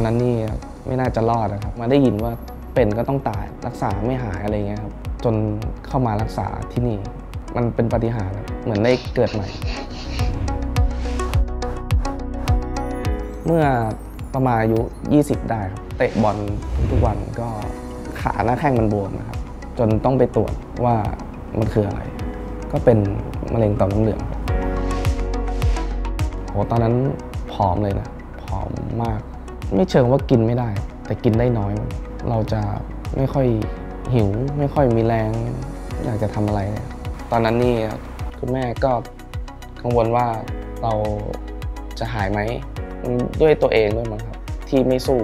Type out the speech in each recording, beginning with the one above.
นนั้นนี่ไม่น่าจะรอดนะครับมาได้ยินว่าเป็นก็ต้องตายรักษาไม่หายอะไรเงี้ยครับจนเข้ามารักษาที่นี่มันเป็นปาฏิหาริย์เหมือนได้เกิดใหม่เมื่อประมาณอายุ20ได้ครับเตะบอลทุกวันก็ขาหน้าแข้งมันบวมนะครับจนต้องไปตรวจว่ามันคืออะไรก็เป็นมะเร็งต่อมน้ำเหลืองโหตอนนั้นผอมเลยนะผอมมากไม่เชิงว่ากินไม่ได้แต่กินได้น้อยเราจะไม่ค่อยหิวไม่ค่อยมีแรงอยากจะทำอะไรตอนนั้นนี่คุณแม่ก็กังวลว่าเราจะหายไหมด้วยตัวเองด้วยมั้งครับที่ไม่สู้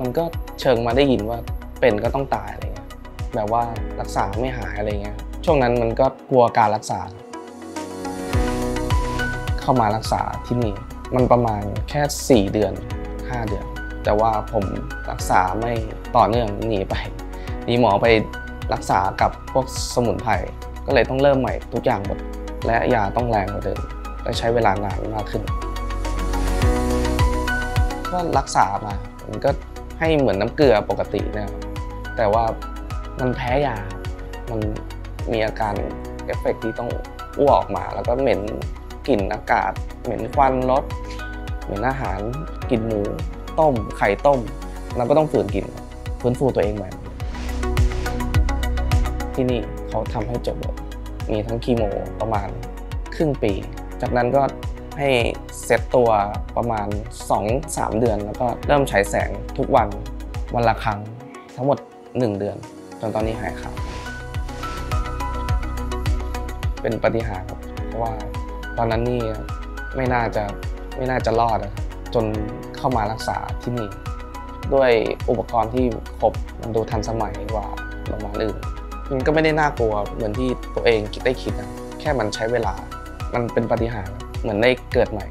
มันก็เชิงมาได้ยินว่าเป็นก็ต้องตายอะไรเงี้ยแบบว่ารักษาไม่หายอะไรเงี้ยช่วงนั้นมันก็กลัวการรักษาเข้ามารักษาที่นี่มันประมาณแค่4เดือน5เดือนแต่ว่าผมรักษาไม่ต่อเนื่องหนีหมอไปรักษากับพวกสมุนไพรก็เลยต้องเริ่มใหม่ทุกอย่างหมดและยาต้องแรงกว่าเดิมและใช้เวลานานมากขึ้นก็รักษามามันก็ให้เหมือนน้ำเกลือปกตินะครับแต่ว่ามันแพ้ยามันมีอาการเอฟเฟกต์ที่ต้องอ้วกออกมาแล้วก็เหม็นกลิ่นอากาศเหม็นควันรถเหม็นอาหารกลิ่นหมูต้มไข่ต้มเราก็ต้องฝืนกินฟื้นฟูตัวเองใหม่ที่นี่เขาทำให้จบเลยมีทั้งคีโมประมาณครึ่งปีจากนั้นก็ให้เซตตัวประมาณ 2-3 เดือนแล้วก็เริ่มฉายแสงทุกวันวันละครั้งทั้งหมด1เดือนจนตอนนี้หายขาดเป็นปาฏิหาริย์เพราะว่าตอนนั้นนี่ไม่น่าจะรอดนะครับจนเข้ามารักษาที่นี่ด้วยอุปกรณ์ที่ครบมันดูทันสมัยกว่าโรงพยาบาลอื่นมันก็ไม่ได้น่ากลัวเหมือนที่ตัวเองคิดได้คิดนะแค่มันใช้เวลามันเป็นปาฏิหาริย์เหมือนได้เกิดใหม่